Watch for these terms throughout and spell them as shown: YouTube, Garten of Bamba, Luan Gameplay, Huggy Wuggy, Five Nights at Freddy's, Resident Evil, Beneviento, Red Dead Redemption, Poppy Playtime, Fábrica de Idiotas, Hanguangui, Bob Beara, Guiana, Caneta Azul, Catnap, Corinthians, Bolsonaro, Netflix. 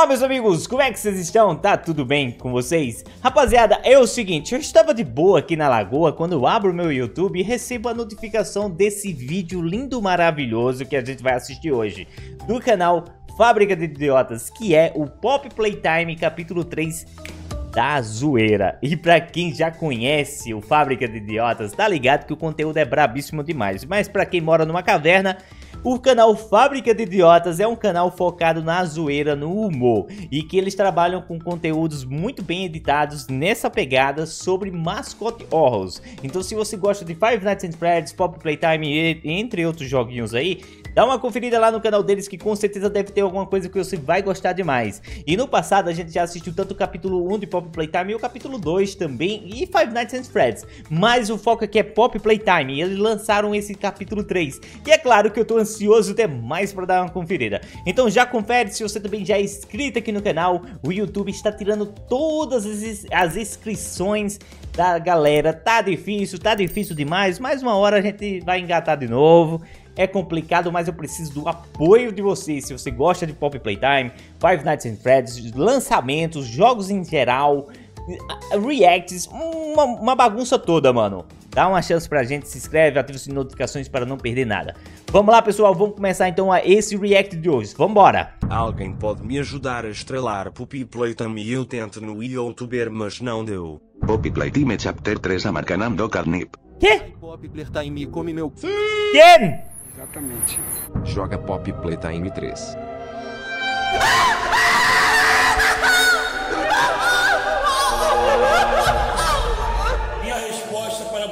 Olá meus amigos, como é que vocês estão? Tá tudo bem com vocês? Rapaziada, é o seguinte, eu estava de boa aqui na lagoa quando eu abro o meu YouTube e recebo a notificação desse vídeo lindo, maravilhoso que a gente vai assistir hoje, do canal Fábrica de Idiotas, que é o Poppy Playtime capítulo 3 da zoeira. E pra quem já conhece o Fábrica de Idiotas, tá ligado que o conteúdo é brabíssimo demais, mas pra quem mora numa caverna, o canal Fábrica de Idiotas é um canal focado na zoeira, no humor, e que eles trabalham com conteúdos muito bem editados nessa pegada sobre mascote horrors. Então se você gosta de Five Nights at Freddy's, Poppy Playtime, entre outros joguinhos aí, dá uma conferida lá no canal deles que com certeza deve ter alguma coisa que você vai gostar demais. E no passado a gente já assistiu tanto o capítulo 1 de Poppy Playtime e o capítulo 2 também, e Five Nights at Freddy's, mas o foco aqui é Poppy Playtime e eles lançaram esse capítulo 3. E é claro que eu tô ansioso até mais para dar uma conferida. Então já confere, se você também já é inscrito aqui no canal, o YouTube está tirando todas as inscrições da galera. Tá difícil demais, mais uma hora a gente vai engatar de novo. É complicado, mas eu preciso do apoio de vocês. Se você gosta de Poppy Playtime, Five Nights at Freddy's, lançamentos, jogos em geral, reacts, uma bagunça toda, mano. Dá uma chance pra gente, se inscreve, ativa as notificações para não perder nada. Vamos lá, pessoal, vamos começar então a esse react de hoje. Vambora! Alguém pode me ajudar a estrelar Poppy Playtime? Eu tento no YouTube, mas não deu. Poppy Playtime Chapter 3 a marcanam do Catnap. Que? Poppy Playtime come meu... Quem? Exatamente. Joga Poppy Playtime 3.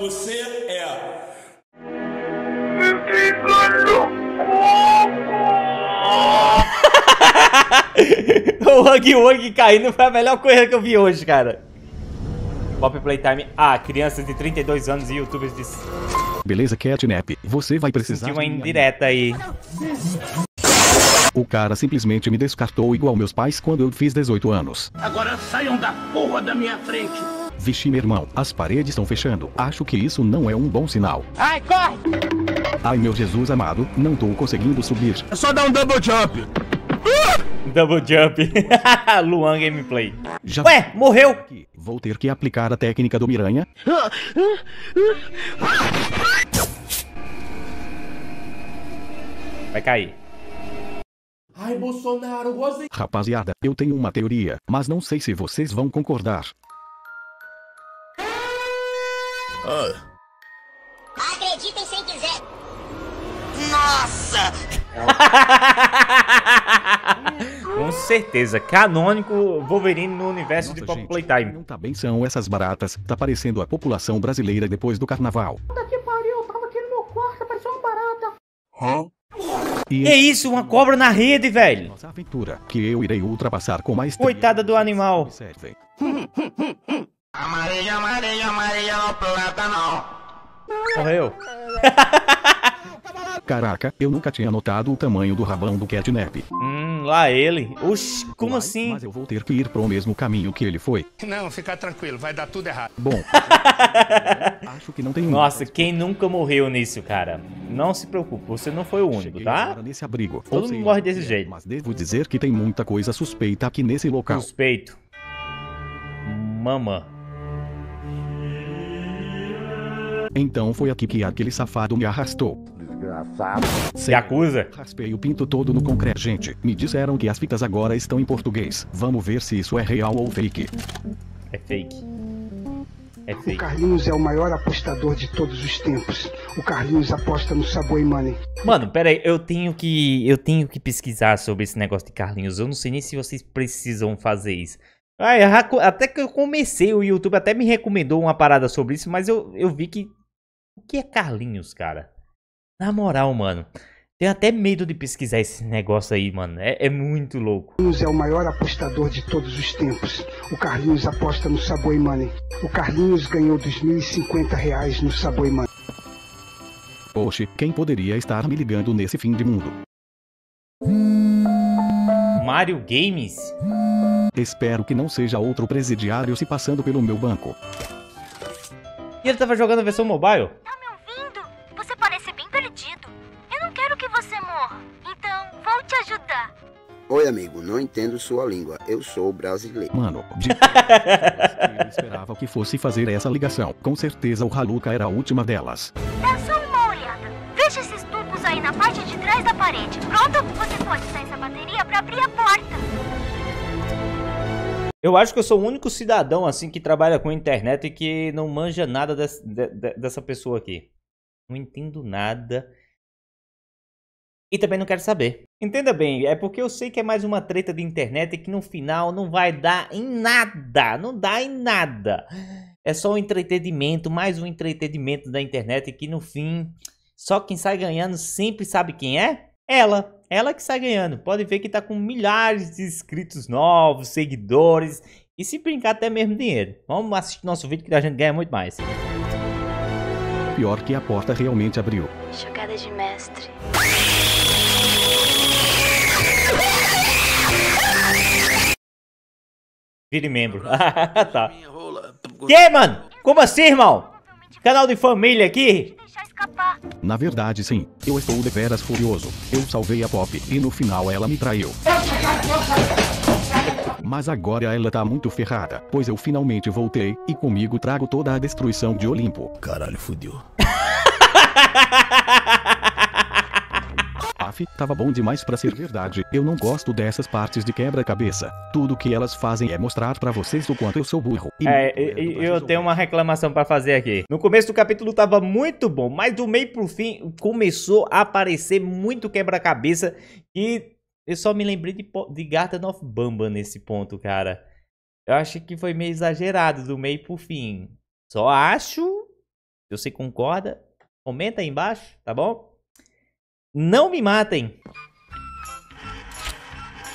Você é... O Huggy Wuggy caindo foi a melhor coisa que eu vi hoje, cara. Poppy Playtime. Ah, crianças de 32 anos e youtubers de... Beleza, Catnap. Você vai precisar... Sentiu uma indireta aí. O cara simplesmente me descartou igual meus pais quando eu fiz 18 anos. Agora saiam da porra da minha frente. Vixe, meu irmão, as paredes estão fechando. Acho que isso não é um bom sinal. Ai, corre! Ai, meu Jesus amado, não tô conseguindo subir. É só dar um double jump. Double jump. Luan Gameplay. Já... Ué, morreu! Vou ter que aplicar a técnica do Miranha. Vai cair. Ai, Bolsonaro, você... Rapaziada, eu tenho uma teoria, mas não sei se vocês vão concordar. Ah. Acreditem sem quiser. Nossa! Com certeza, canônico Wolverine no universo. Nossa, de Poppy Playtime. Não tá bem são essas baratas, tá parecendo a população brasileira depois do carnaval. Puta que pariu, eu tava aqui no meu quarto, parecia uma barata. Hã? E é isso, uma cobra na rede, velho. Nossa aventura, que eu irei ultrapassar com mais... Coitada do animal. Amarelo, amarelo, amarelo, plata não. Morreu. Caraca, eu nunca tinha notado o tamanho do rabão do Catnap. Lá ele. Oxi, como vai, assim? Mas eu vou ter que ir pro mesmo caminho que ele foi. Não, fica tranquilo, vai dar tudo errado. Bom, acho que não tem... Nossa, quem nunca morreu nisso, cara? Não se preocupe, você não foi o único. Cheguei, tá? Nesse abrigo. Todo mundo morre desse jeito. Mas devo dizer que tem muita coisa suspeita aqui nesse local. Suspeito. Mama. Então foi aqui que aquele safado me arrastou. Desgraçado. Se acusa. Raspei o pinto todo no concreto. Gente, me disseram que as fitas agora estão em português. Vamos ver se isso é real ou fake. É fake. É fake. O Carlinhos é o maior apostador de todos os tempos. O Carlinhos aposta no Subway Money. Mano, pera aí, eu tenho que pesquisar sobre esse negócio de Carlinhos. Eu não sei nem se vocês precisam fazer isso. Ai, até que eu comecei, o YouTube até me recomendou uma parada sobre isso, mas eu vi que... O que é Carlinhos, cara? Na moral, mano, tenho até medo de pesquisar esse negócio aí, mano. É muito louco. Carlinhos é o maior apostador de todos os tempos. O Carlinhos aposta no Subway Money. O Carlinhos ganhou R$2.050 no Subway Money. Oxe, quem poderia estar me ligando nesse fim de mundo? Mario Games? Espero que não seja outro presidiário se passando pelo meu banco. E ele tava jogando a versão mobile? Tá me ouvindo? Você parece bem perdido. Eu não quero que você morra. Então, vou te ajudar. Oi, amigo, não entendo sua língua. Eu sou brasileiro. Mano, de... eu esperava que fosse fazer essa ligação. Com certeza o Haluca era a última delas. Dá só uma olhada. Veja esses tubos aí na parte de trás da parede. Pronto? Você pode usar essa bateria pra abrir a porta. Eu acho que eu sou o único cidadão assim que trabalha com internet e que não manja nada dessa pessoa aqui. Não entendo nada. E também não quero saber. Entenda bem, é porque eu sei que é mais uma treta de internet e que no final não vai dar em nada. Não dá em nada. É só um entretenimento, mais um entretenimento da internet que no fim, só quem sai ganhando sempre sabe quem é? Ela. Ela que sai ganhando. Pode ver que tá com milhares de inscritos novos, seguidores e se brincar até mesmo dinheiro. Vamos assistir nosso vídeo que a gente ganha muito mais. Pior que a porta realmente abriu. Jogada de mestre. Vire membro. Tá. Que, mano? Como assim, irmão? Canal de família aqui? Na verdade, sim. Eu estou deveras furioso. Eu salvei a Poppy e no final ela me traiu. Mas agora ela tá muito ferrada, pois eu finalmente voltei e comigo trago toda a destruição de Olimpo. Caralho, fudeu. Tava bom demais pra ser verdade. Eu não gosto dessas partes de quebra-cabeça. Tudo que elas fazem é mostrar pra vocês o quanto eu sou burro. Eu tenho uma reclamação pra fazer aqui. No começo do capítulo tava muito bom, mas do meio pro fim começou a aparecer muito quebra-cabeça. E eu só me lembrei de Garten of Bamba nesse ponto, cara. Eu acho que foi meio exagerado do meio pro fim. Só acho. Se você concorda, comenta aí embaixo, tá bom? Não me matem.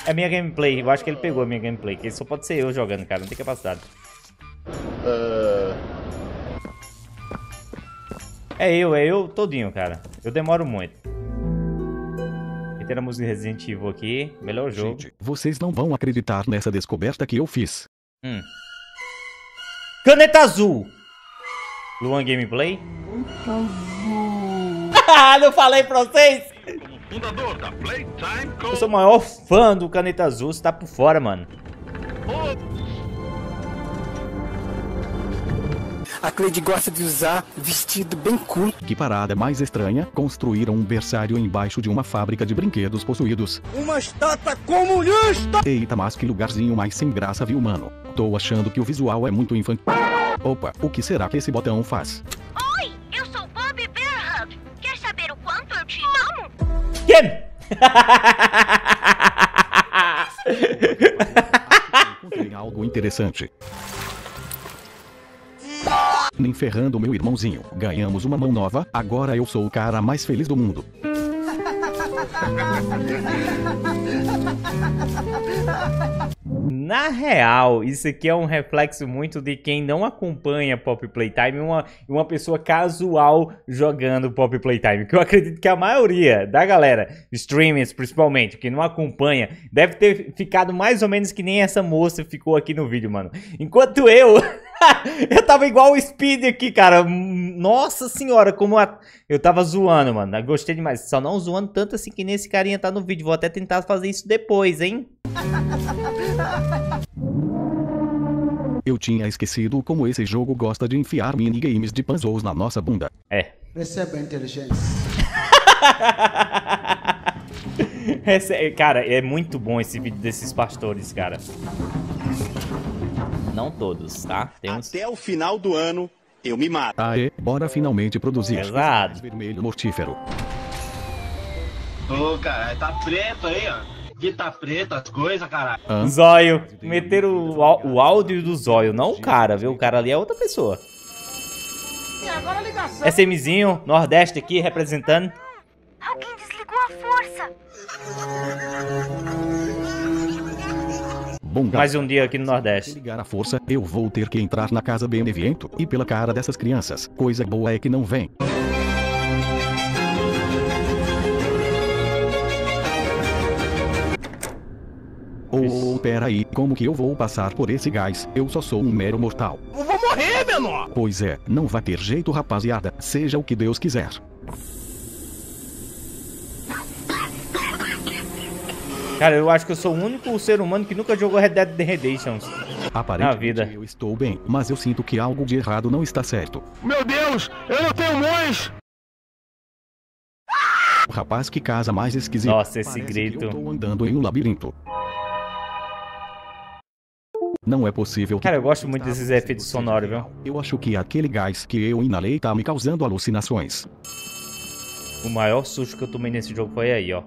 É minha gameplay. Eu acho que ele pegou a minha gameplay. Que só pode ser eu jogando, cara. Não tem capacidade. É eu todinho, cara. Eu demoro muito. E tem a música Resident Evil aqui. Melhor jogo. Gente, vocês não vão acreditar nessa descoberta que eu fiz. Caneta Azul. Luan Gameplay. Não falei pra vocês? Fundador da Playtime. Eu sou o maior fã do Caneta Azul, você tá por fora, mano. A Cleide gosta de usar vestido bem curto. Que parada mais estranha, construíram um berçário embaixo de uma fábrica de brinquedos possuídos. Uma estátua comunista! Eita, mas que lugarzinho mais sem graça, viu, mano? Tô achando que o visual é muito infantil. Opa, o que será que esse botão faz? Oi, eu sou Bob Beara. Quer saber o quanto eu te amo? Quem? Encontrei algo interessante. Nem ferrando, meu irmãozinho. Ganhamos uma mão nova, agora eu sou o cara mais feliz do mundo. Na real, isso aqui é um reflexo muito de quem não acompanha Poppy Playtime, uma pessoa casual jogando Poppy Playtime, que eu acredito que a maioria da galera, streamers principalmente, que não acompanha, deve ter ficado mais ou menos que nem essa moça ficou aqui no vídeo, mano. Enquanto eu... eu tava igual o Speed aqui, cara. Nossa senhora, como eu tava zoando, mano. Gostei demais. Só não zoando tanto assim que nem esse carinha tá no vídeo. Vou até tentar fazer isso depois, hein? Eu tinha esquecido como esse jogo gosta de enfiar minigames de puzzles na nossa bunda. É. Receba a inteligência. Cara, é muito bom esse vídeo desses pastores, cara. Não todos, tá? Temos... Até o final do ano, eu me mato. Aê, bora finalmente produzir. Exato. Vermelho mortífero. Ô, caralho, tá preto aí, ó. Que tá preto as coisas, caralho. Zóio. Meteram o áudio do Zóio, não o cara, viu? O cara ali é outra pessoa. SMzinho, Nordeste aqui, representando. Alguém desligou a força. Bom, mais um dia aqui no Nordeste. Se ligar a força, eu vou ter que entrar na casa Beneviento e pela cara dessas crianças. Coisa boa é que não vem. Oh, peraí, como que eu vou passar por esse gás? Eu só sou um mero mortal. Eu vou morrer, menor! Pois é, não vai ter jeito, rapaziada. Seja o que Deus quiser. Cara, eu acho que eu sou o único ser humano que nunca jogou Red Dead Redemption na vida. Eu estou bem, mas eu sinto que algo de errado não está certo. Meu Deus, eu não tenho mais! O rapaz que casa mais esquisito. Nossa, esse parece grito. Que eu tô andando em um labirinto. Não é possível. Cara, eu gosto muito desses efeitos sonoros, viu? Eu acho que aquele gás que eu inalei tá me causando alucinações. O maior susto que eu tomei nesse jogo foi aí, ó.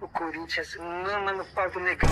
O Corinthians mama no pau do negão.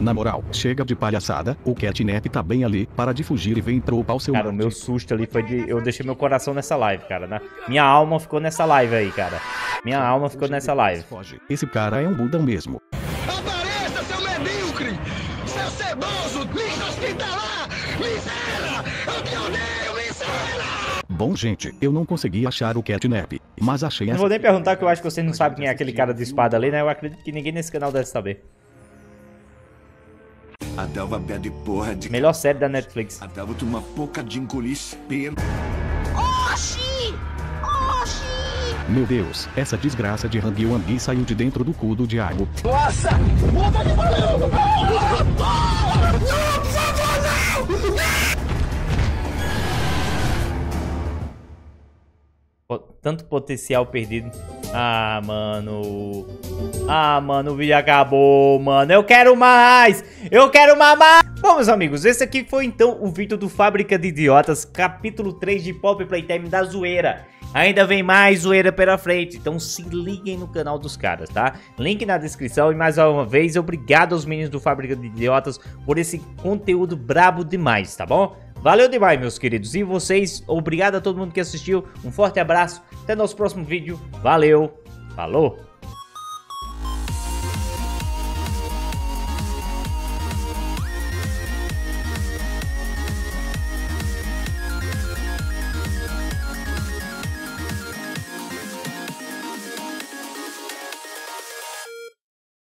Na moral, chega de palhaçada, o Catnap tá bem ali, para de fugir e vem pro pau seu... Cara, o meu susto ali foi de... Eu deixei meu coração nessa live, cara, né? Minha alma ficou nessa live aí, cara. Minha alma ficou nessa live. Esse cara é um budão mesmo. Apareça, seu medíocre! Seu ceboso! Lixo hospitalar! Miséria! Eu te odeio, miséria! Bom, gente, eu não consegui achar o Catnap, mas achei... Não vou nem perguntar, que eu acho que você não sabe quem é aquele cara de espada ali, né? Eu acredito que ninguém nesse canal deve saber. A Delva bebe porra de... Melhor série da Netflix. A Delva tem uma pouca de engolir espelho. Oxi! Oxi! Meu Deus, essa desgraça de Hanguangui saiu de dentro do cu do diabo. Nossa! Bota de balão! Não, por favor, não! Tanto potencial perdido. Ah, mano. Ah, mano, o vídeo acabou, mano. Eu quero mais! Eu quero mais! Bom, meus amigos, esse aqui foi então o vídeo do Fábrica de Idiotas, capítulo 3 de Poppy Playtime da zoeira. Ainda vem mais zoeira pela frente, então se liguem no canal dos caras, tá? Link na descrição. E mais uma vez, obrigado aos meninos do Fábrica de Idiotas por esse conteúdo brabo demais, tá bom? Valeu demais, meus queridos. E vocês, obrigado a todo mundo que assistiu. Um forte abraço. Até nosso próximo vídeo. Valeu. Falou.